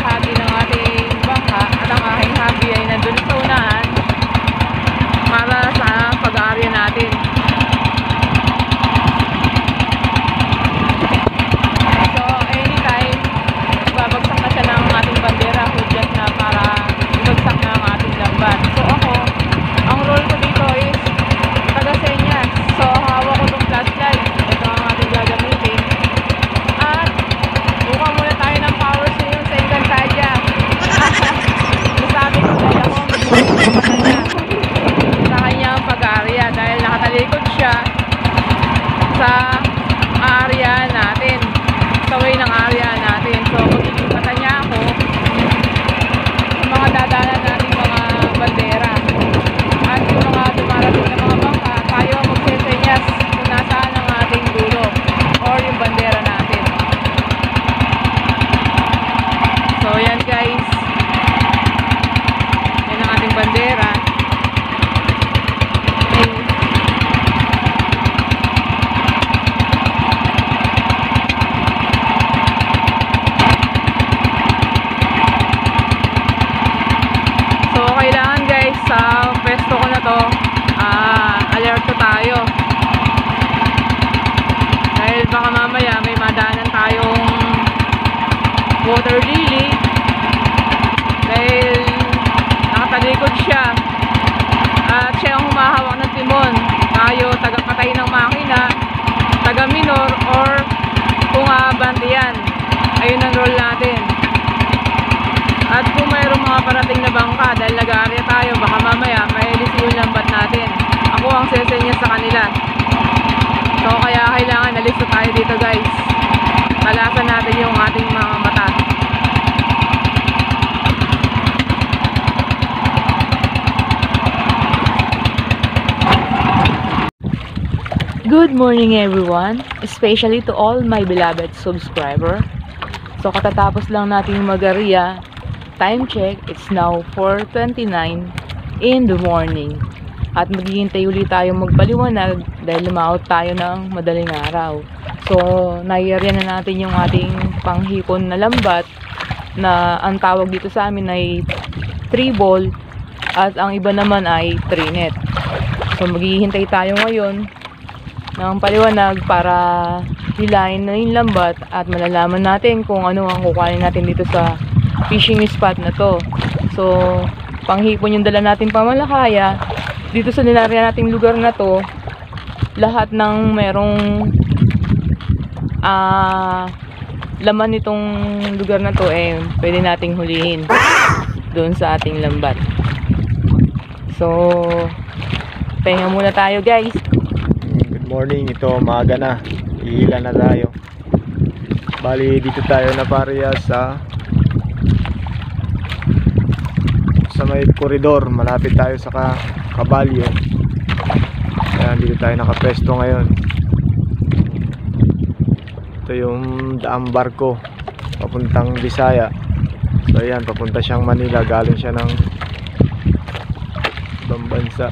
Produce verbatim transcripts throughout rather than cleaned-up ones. bahagi ng ating bangka at ang aking hobby ay nandun sa unahan para sa pag-aarya natin. So anytime babagsak na siya ng ating bandera, hudyat na para ibagsak na ang ating lambat. So ako, ang role ko dito is taga-senyas. So hawak ko itong flashlight. Ito ang ating gagamitin. At buka muna tayo ng power swing sa Encantadia. Masabi ko kaya ko sa kanya ang pag-aarya dahil nakatalikod siya sa aarya natin. Sa way ng aarya natin. So magiging pata niya ako yung mga dadalan natin mga bandera. At yung mga dumarating na mga bangka, tayo ang magsesenyas kung nasaan ang ating dulo or yung bandera natin. So yan guys, yan ang ating bandera. So kailangan guys, sa pwesto ko na to, ah, alerto tayo. Dahil baka mamaya may madaanan tayong water lily. Dahil nakatalikod siya. At siya ang humahawak ng timon. Tayo, tagapatay ng makina, taga-minor, or kung aabantiyan. Ayun ang role natin. At kung mayroong mga parating na bangka, dahil nag-aarya tayo, baka mamaya mailis yung lambat natin. Ako ang sesenyas sa kanila. So kaya kailangan nalista tayo dito guys. Talasan natin yung ating mga mata. Good morning everyone, especially to all my beloved subscriber. So katatapos lang natin mag-aarya. Time check, it's now four twenty-nine in the morning. At maghihintay ulit tayong magpaliwanag dahil lumaot tayo ng madaling araw. So naiarya na natin yung ating panghipon na lambat na ang tawag dito sa amin ay three ball at ang iba naman ay three net. So maghihintay tayo ngayon ng paliwanag para hilain na yung lambat at malalaman natin kung ano ang kukunin natin dito sa fishing spot na to. So panghipon yung dala natin pamalakaya dito sa nilaria nating lugar na to. Lahat ng merong ah, laman nitong lugar na to eh pwede nating hulihin doon sa ating lambat. So pahinga muna tayo guys. Morning, ito umaga na, ihila na tayo. Bali dito tayo na pareha sa sa may koridor, malapit tayo sa ka, Kabalyo. Ayan, dito tayo nakapresto ngayon. Ito yung daang barko papuntang Bisaya. So ayan, papunta siyang Manila, galing siya ng ibang bansa.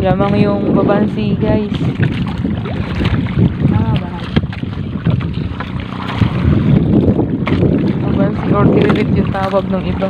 Lamang yung Babansi, guys. Ah, Babansi or Tiribit yung tawag ng iba.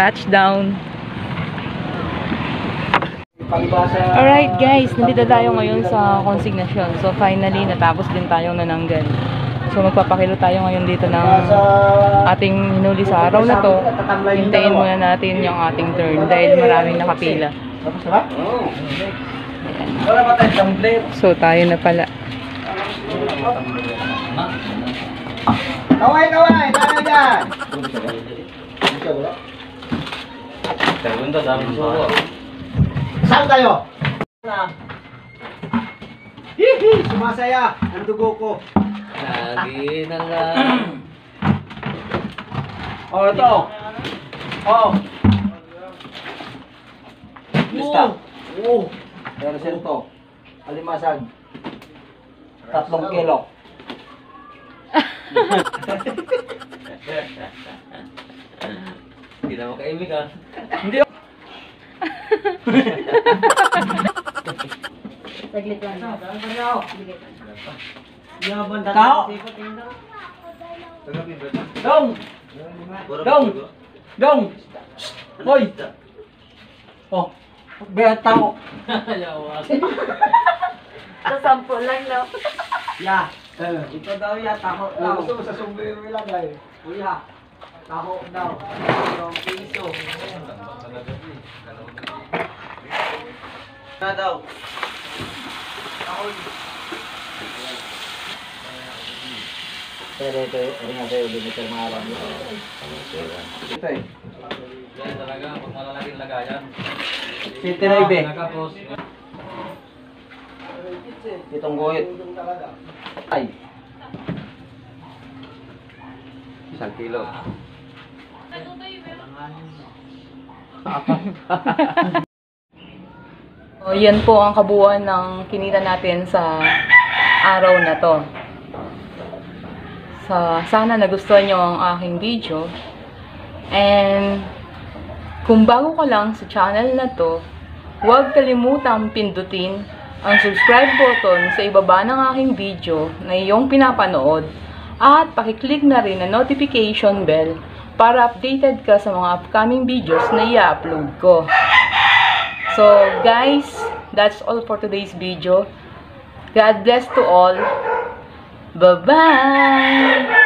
touchdown. Alright guys, nandito tayo ngayon sa consignation. So finally, natapos din tayong nananggal. So magpapakilo tayo ngayon dito ng ating hinuli sa araw na to. Hintayin muna natin yung ating turn dahil maraming nakapila. So tayo na pala. Kaway, kaway! Tayo dyan! Saan tayo? Hihi! Sumasaya! Ang dugo ko! Lagi na lang. Oh, ito. Oh. Lista. Oh. Pero sento. Alimasag. Tatlong kilo. Hindi na makaibig ah. Hindi. Saglit lang. Saglit lang. Kau dong dong dong boy oh betao sa sample lang daw ya ito daw ya taho daw sa sombrero ilagay kuya taho daw dalawang piso na daw taho. Pero ito, rin natin yung limiter mga alam nyo. Ito eh. Yan talaga, pag malalaking lagayan. sixty-nine eh. Itong guhit. Ay. Isang kilo. So, yan po ang kabuuan ng kinita natin sa araw na to. Uh, sana nagustuhan nyo ang aking video. And kung bago ka lang sa channel na to, huwag kalimutang pindutin ang subscribe button sa ibaba ng aking video na iyong pinapanood. At pakiclick na rin ang notification bell para updated ka sa mga upcoming videos na i-upload ko. So guys, that's all for today's video. God bless to all. Bye-bye!